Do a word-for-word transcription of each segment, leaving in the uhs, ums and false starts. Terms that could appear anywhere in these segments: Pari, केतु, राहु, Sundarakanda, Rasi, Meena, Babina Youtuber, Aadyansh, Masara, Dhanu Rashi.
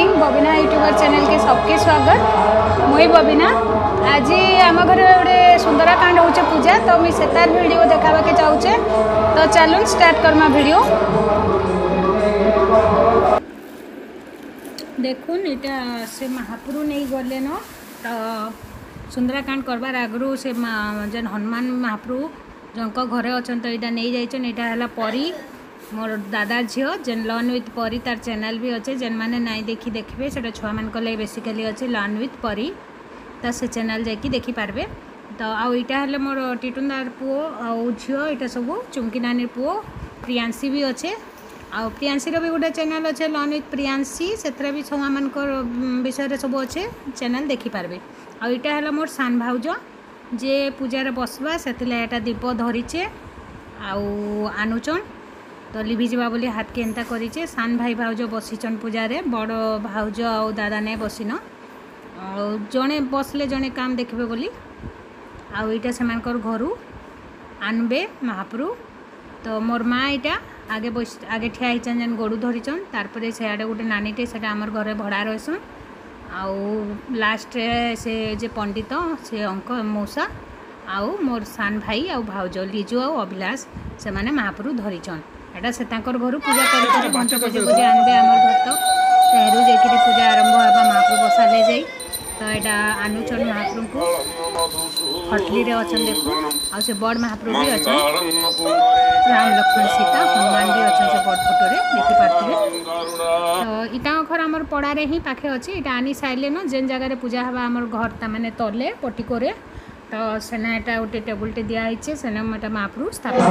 Morning Babina YouTuber channel के सबके स्वागत। मुई बबिना आज आम घर गोटे सुंदराकांड होचे पूजा, तो मुझे सेतार वीडियो देखावा के चाहूचे, तो चलूँ स्टार्ट करमा वीडियो। देखुन इटा से महाप्रभु नहीं गले न, तो सुंदराकांड करवार आगु से जेन हनुमान महाप्रभु जंक घरे अच्छा तो यहाँ नहीं जाइछन। इटा हला परी मोर दादा झीओ जेन लर्न विथ परी तार चैनल भी अच्छे, जेन मैंने नाई देखी देखिए से छुआ मान लगे बेसिकली अच्छे लर्न विथ परी, तो से चैनल जा देखी पार्बे। तो आईटा है मोर टीटुंदार पुओ आउ झीओ इटा सब चुमकी नानी पुओ प्रियांशी भी अच्छे। आ प्रियांशी भी गोटे चैनल अच्छे लर्न विथ प्रियांशी, से छुआ मान विषय सब अच्छे चैनल देखिपारे। आईटा है मोर सान भाउज जे पूजार बसवा से दीप धरीचे आउ आनुचन, तो लिभिजा बोली हाथ के एंता करीचे। सान भाई भाउज बसीचन पूजारे, बड़ भाउज आउ दादा ने बसीन, जड़े बसले जड़े काम देखिए बोली आईटा से घर आनबे महाप्रु। तो मोर माँ इटा आगे बस आगे ठिया होचन जेन गोड़ धरीचन, तारपर से आड़े गोटे नानीटे से आमर घरे भड़ा रहीसन। आउ लास्ट से जे पंडित से अंक मौसा आउ मोर सान भाई आउ भाउज लिजु आउ अभिलाष से माने महाप्रु धरीचन। एटा से तांकर घर पूजा कर पंच बजे बजे आनबे आमर घर, तो तेहरु जेकि पूजा आरंभ होबा महाप्रु बसाले जाई। तो एटा आनुचन महाप्रु को हटली रे अछन देखु, आ से बड़ महाप्रु भी अछन, राम लक्ष्मण सीता हनुमान भी अछन से बड़ फोटो रे देखि पारथिबे। तो इटा घर हमर पडा रे ही पाखे अछि, इटा आनी साइले न जेन जगह रे पूजा हबा हमर घर त माने तले पटी करे, तो सेना एटा उटे टेबल टे दिया हिचे सेना मटा महाप्रभु स्थापना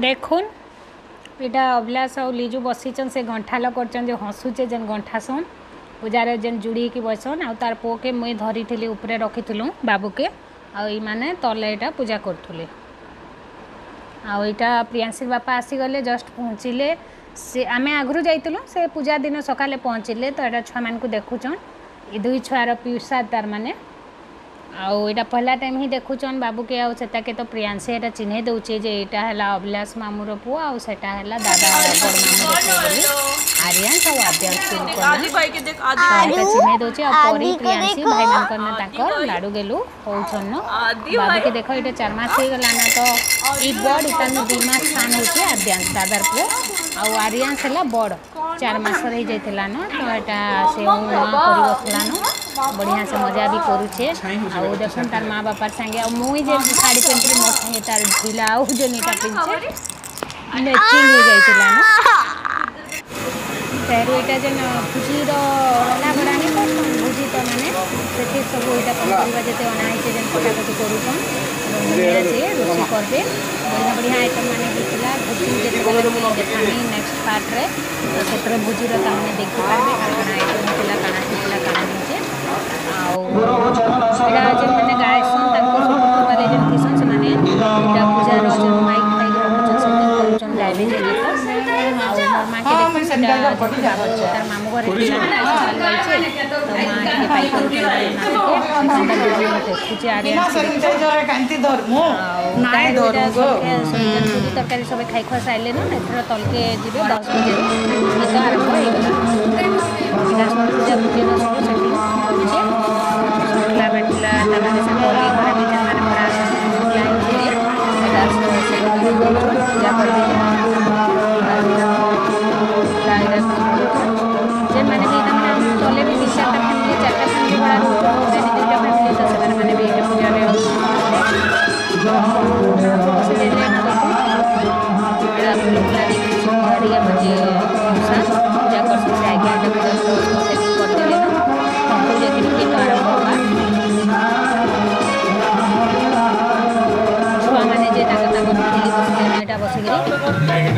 देखुन इटा अभिलाष और लिजु बसीचन से घंटाल करचन जे हँसुचे जेन घंटासन पूजार जेन जुड़ी की बसन, आउ तार पो के मुई धरी उपरे रखीलूँ बाबू के, आने तले इटा पूजा करुले। आईटा प्रियांशी बापा आसीगले जस्ट पहुँचले, से आम आगुरी जाइलु से पूजा दिन सकाले पहुँचले। तो यहाँ छुआ मानू देखुचन, ये दुई छुआर पिसा तार माने आईटा पहला टाइम ही देखुचन बाबू के आउटा के। तो प्रियांशी एटा चिन्ह दौचे जे यहाँ है अभिलाष मामूर पु आटा है दादा आर्यांश आद्यांश चिन्ह दौचे। प्रियांशी भाई मान लाडू गेलु होन बाबू के देख ये चार मस हो गला ना, तो ये बड़ इतना दुई मस स्थान होचे आद्यांश दादार पु आर्यांश है बड़ चार मस जाता ना, तो यहाँ से बसलान बढ़िया से मजा भी करुचे। आउ देखन तार माँ बापार संगे आ मुई जे साड़ी पेंटरी मोर संगे तार ढिला आउ जे नेटा पिनचे मैचिंग हो जाइतला ना। तेरो एटा जे खुशी रो रला बड़ानी को बुझी, तो माने सेते सब एटा पनवा जेते अनाई जे पटा पटी करूछन मेरा जे रुचि करबे बढ़िया बढ़िया आइटम माने दिसला बुझी जे खानी नेक्स्ट पार्ट रे, तो सेतरे बुझी रो ताने देखि पारबे खाना आइटम दिसला खाना दिसला खाना दिसचे। मैंने गाय से मैंने पूजा माइक मामू घर तरकारी सब खाई खुआ सारे ना एथर तलके जी दस बजे आरंभ दुईटा बसिक रामचंद्राय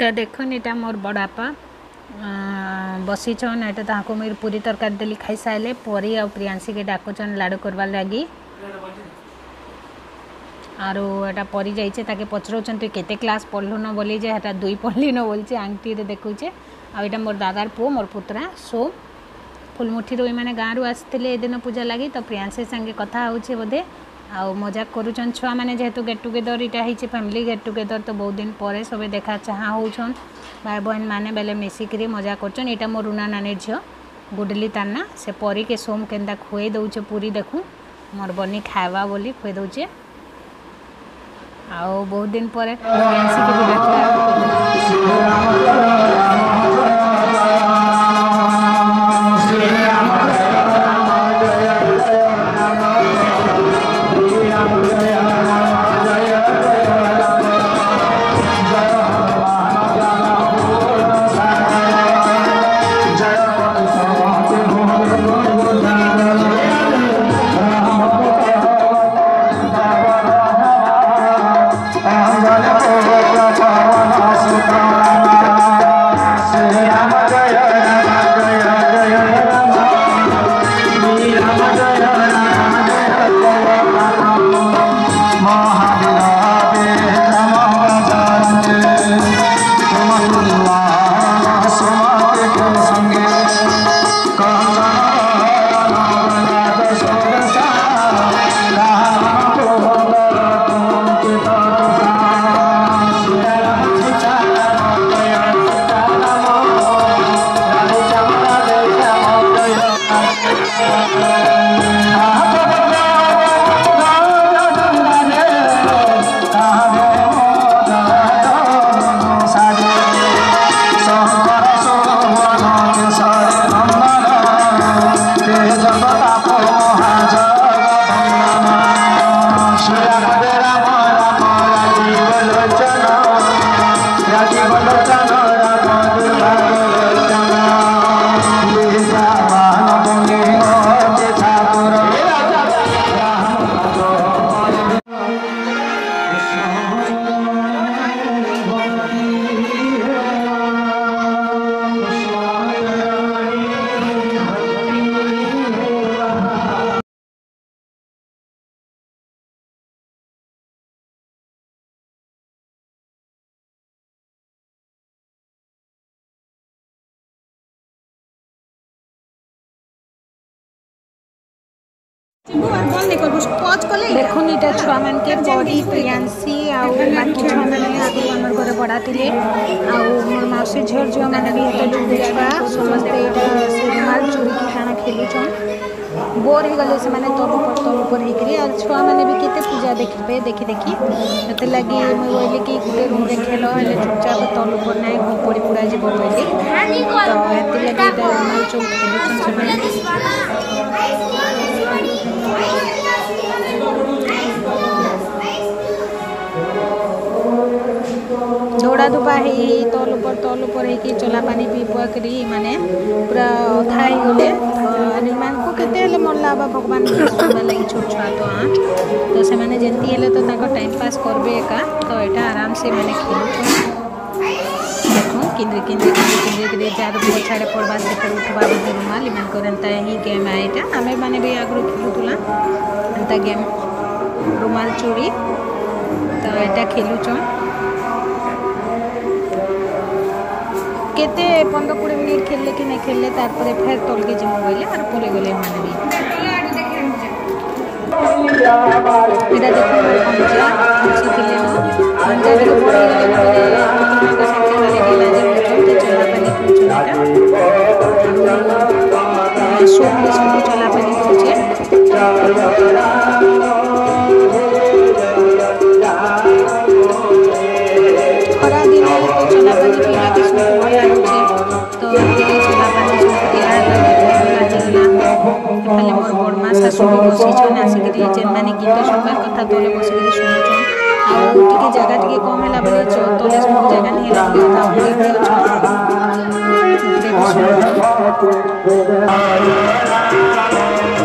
तो देखन यहाँ मोर बड़ापा बसीचन ये ताको मेरे पूरी तरकारी देली खाई सारे परी आ प्रियांशी के डाकुचन लाडू करवा लगी आरो एटा परी जाइए ताके पचरौन तु केते क्लास पढ़लु न बोली जे हेटा दुई पढ़ली न बोलचे आंगटी देखुचे आईटा मोर दादार पु मोर पुतरा सो फुलमुठी रो मैंने गाँव रू आसते दिन पूजा लगी तो प्रियांशी संगे कथा हो बोधे आ मजाक करुचन छुआ मैंने जेहेतु गेट टुगेदर इटा है फैमिली गेट टुगेदर तो बहुत दिन पर सबे देखा चाहा होन भाई बहन मैंने बेले मिसिक मजा करचन यहाँ मोर रुना नानी झील गुडली ताना से परी के सोम के खुए दौचे पूरी देखूँ मोर बनी खावा बोली खुए दौचे आउ बहुत दिन पर देखा छुआ मान के बड़ी प्रियांसी आकी छुआ मैंने आगे आम घर बड़ा थे मोर मौसी झील झुआ मैंने भी ये डुबे छुआ समस्ते रुमाल चोरिकी काण खेलुन बोर हो गले से तब तब पर हो छुआ मैंने भी केते पूजा देखिए देखी देखी मत लगे मुझे कहली कि गोटे रूम्रे खेल है चुपचाप तल पर ना पड़ी पुड़ा जी बोली तो ये लगे रुमाल चोर खेलुन दौड़ा धूपा है तल उपर तल उपर होकर चला पानी पी पुआ कर माने पूरा अधा ही गले निर्माण को केते हेले मन लाबा भगवान सुबह लगी छोट छुआ तो हाँ तो से मैंने जंती हेले तो ताको टाइम पास करबे एका तो एटा आराम से मैंने खेलु देखो केंद्र केंद्र केंद्र केंद्र जार पछाड़े पड़वा से फेर उठवा रुमाल इमान करनता ही गेम है एटा हमें माने भी आगरो खेलुतला एंता गेम रुमाल चोरी तो एटा खेलु छ केते पंद्रह कोड़े मिनट खेलले कि नहीं खेलले तार परे फेर तोल के जिम गले और पले गले माने भी मेरा देखो पंजा अच्छी खेले ना पंजा भी तो पड़े गले पड़े तो संख्या वाले खेला जे तो चला पानी कुछ ना सो मिस को चला पानी कुछ खरा दिन तो चला पानी पीना किस्मत खाली मोर बड़मा शाशु भी बसईन आसिक मैंने गीत सुनवार कथा तले बसिक शुणुन आगे जगह टी कम है तले सब जगह नहीं Thank you.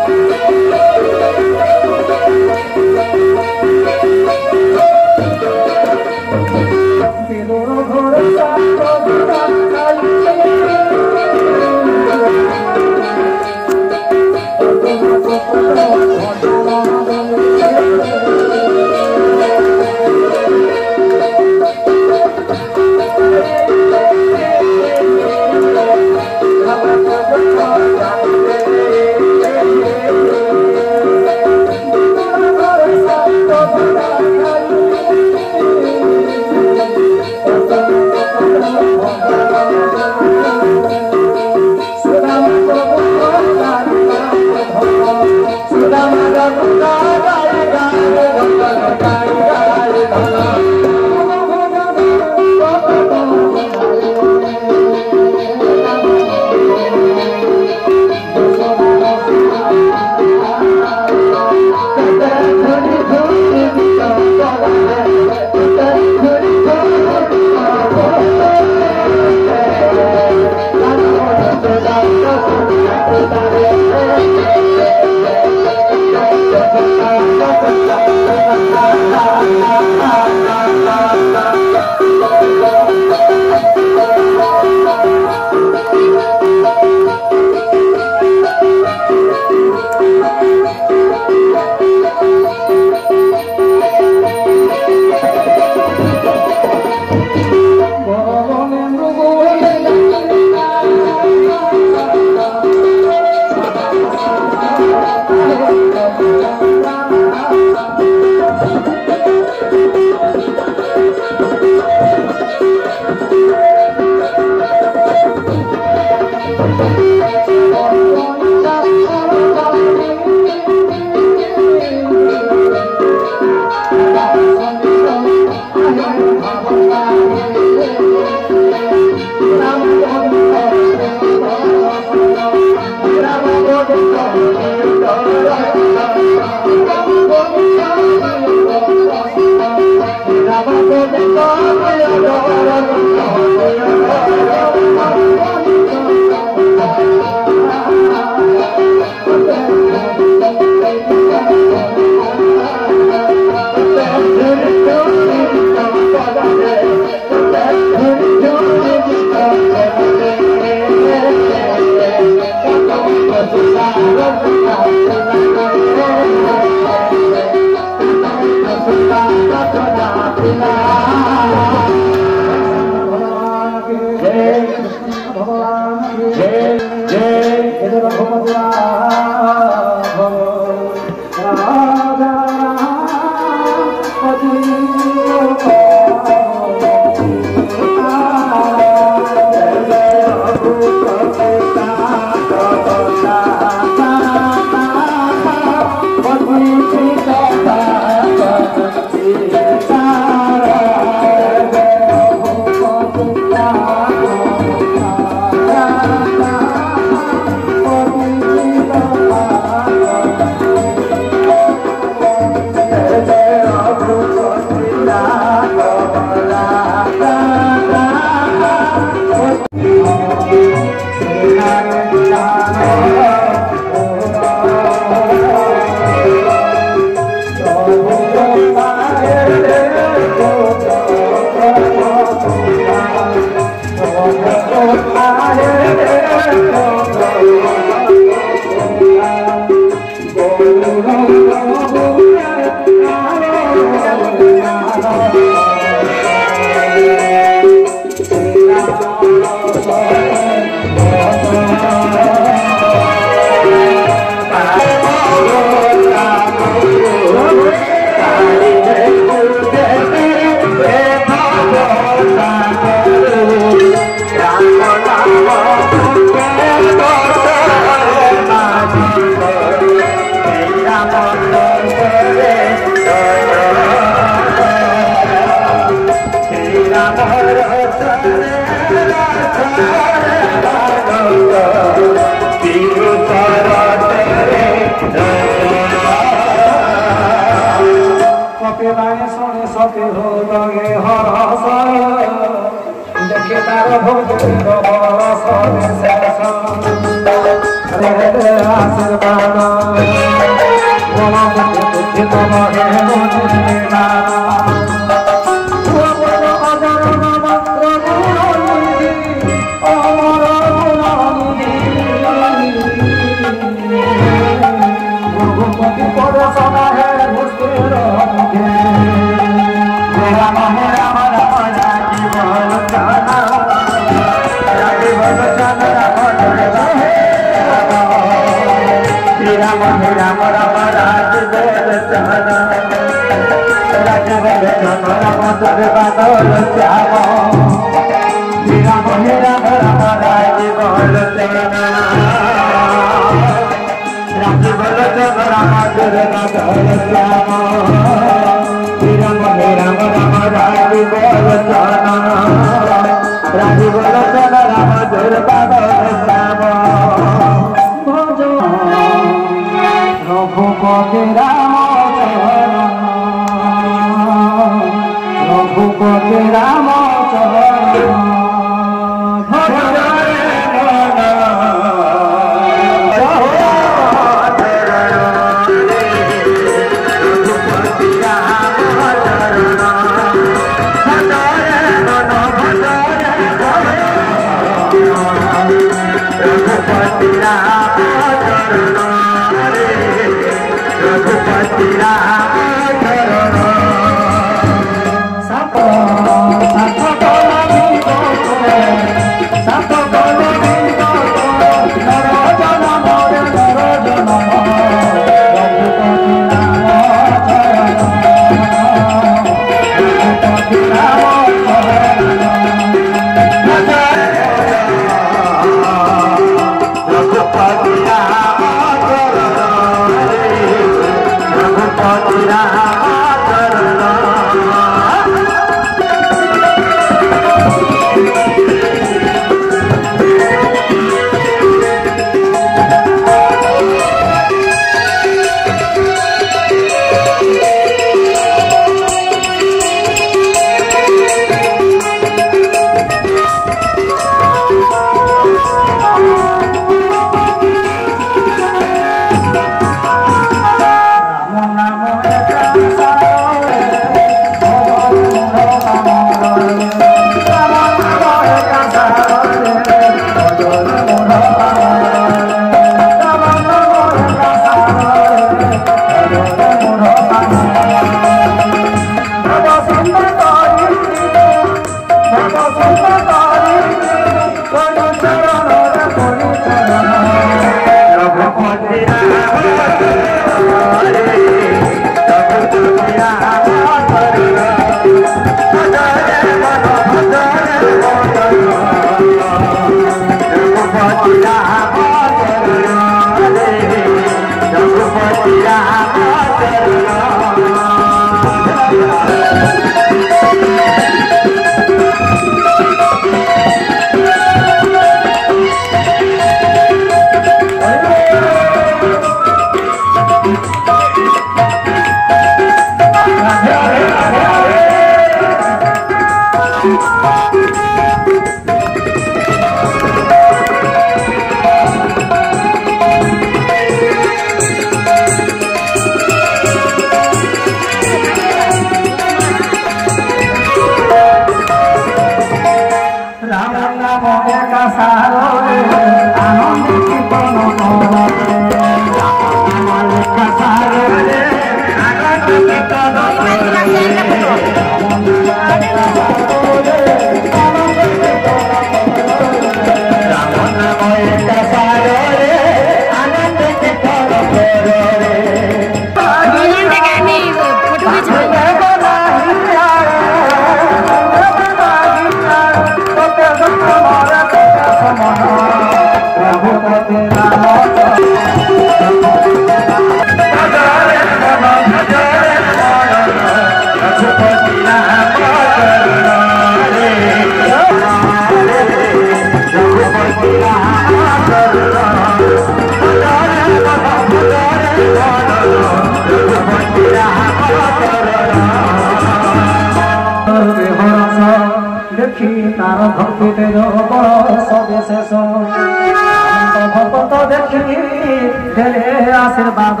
आशीर्वाद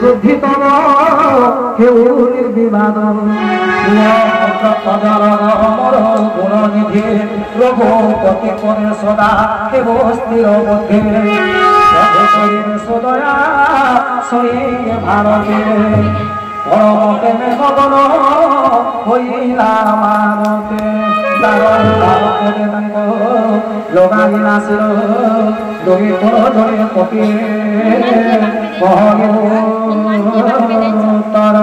बुद्धि तब निर्विवाद गुण निधि रघुपति करे सदा केव स्थिर बुद्धि सदया सही भारती परमते मगन होइला मानते दोगे कोरो दोगे कोपी बहु तारा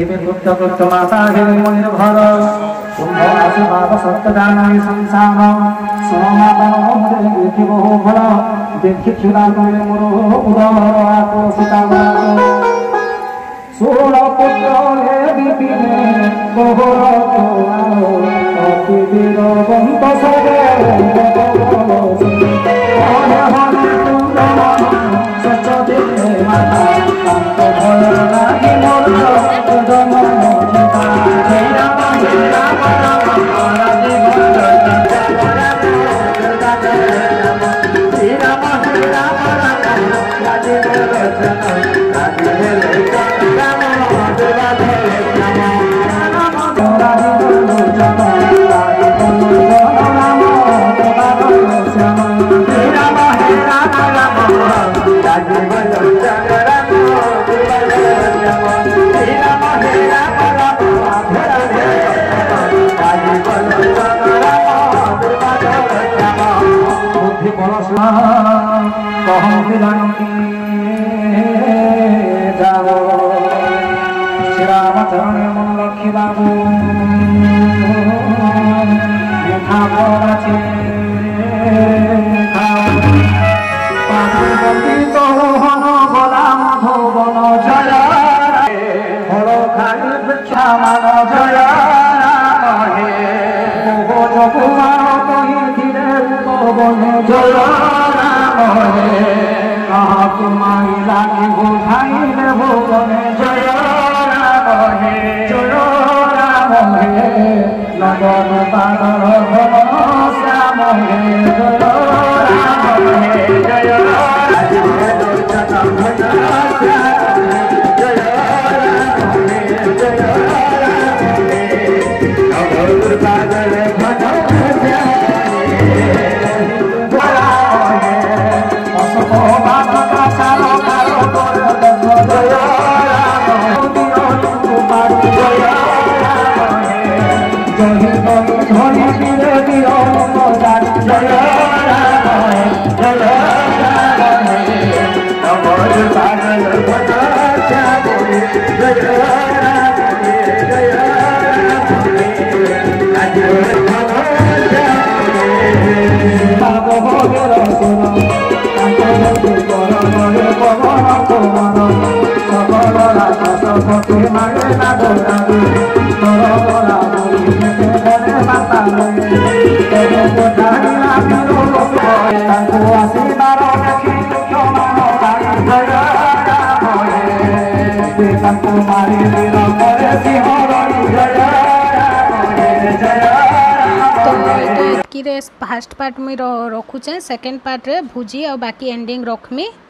इबे गुप्त गुप्त माता है मुनिर भर तुम्हारा आशीर्वाद सत्ताना ही संसार सोमा बनो मुझे देखी बहु भरा देखी चुना तुम्हें मुरो उदार आपको सुतावा सोना पुत्र है दीपिने बहु रातो आपकी दिलो बंद सगे जय तो फास्ट पार्ट में रखुचे सेकेंड पार्ट रे भुजी और बाकी एंडिंग रखमी।